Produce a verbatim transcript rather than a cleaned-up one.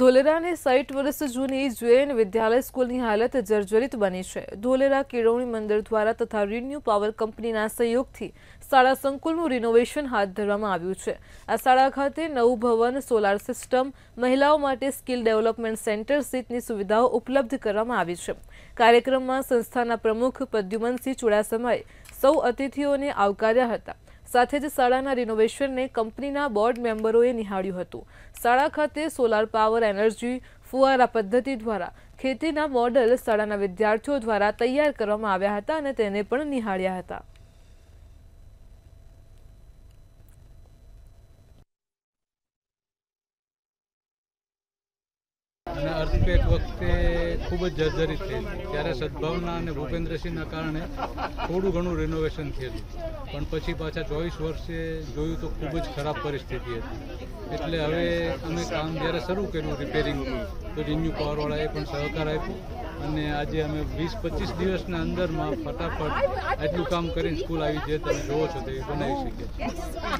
ધોલેરાની સાઈઠ વર્ષ જૂની જૈન વિદ્યાલય સ્કૂલની હાલત જર્જરિત બની છે। ધોલેરા કેળવણી મંદિર દ્વારા તથા રિન્યુ પાવર કંપનીના સહયોગથી શાળા સંકુલનું રિનોવેશન હાથ ધરવામાં આવ્યું છે। આ શાળા ખાતે નવું ભવન, સોલાર સિસ્ટમ, મહિલાઓ માટે સ્કિલ ડેવલપમેન્ટ સેન્ટર સહિતની સુવિધાઓ ઉપલબ્ધ કરવામાં આવી છે। કાર્યક્રમમાં સંસ્થાના પ્રમુખ પ્રદ્યુમનસિંહ ચુડાસમાએ સૌ અતિથિઓને આવકાર્યા હતા। साथ ज शाळाना रिनोवेशनने कंपनीना बोर्ड मेम्बरोए निहाळ्युं हतुं। शाळा खाते सोलार पावर एनर्जी फुआरा पद्धति द्वारा खेतीना मॉडल शाळाना विद्यार्थीओ द्वारा तैयार करवामां आव्या हता अने तेने पण निहाळ्या हता। अर्थक्वेक वखते खूब ज जर्जरित थी त्यारे सद्भावना अने भूपेन्द्रसिंहना कारणे थोड़ू घणुं रिनोवेशन थयेलुं, पण पछी पाछा चौवीस वर्षे जोयुं तो खूब ज खराब परिस्थिति हती। एटले हवे अमे काम ज्यारे शरू कर्युं रिपेरिंग तो रिन्यू पावरवाळाए पण सहकार आप्यो अने आजे अमे वीस पच्चीस दिवसना अंदरमां फटाफट आटलुं काम करीने स्कूल आवी जे तमे जोवो छो ते बनावी शकीए।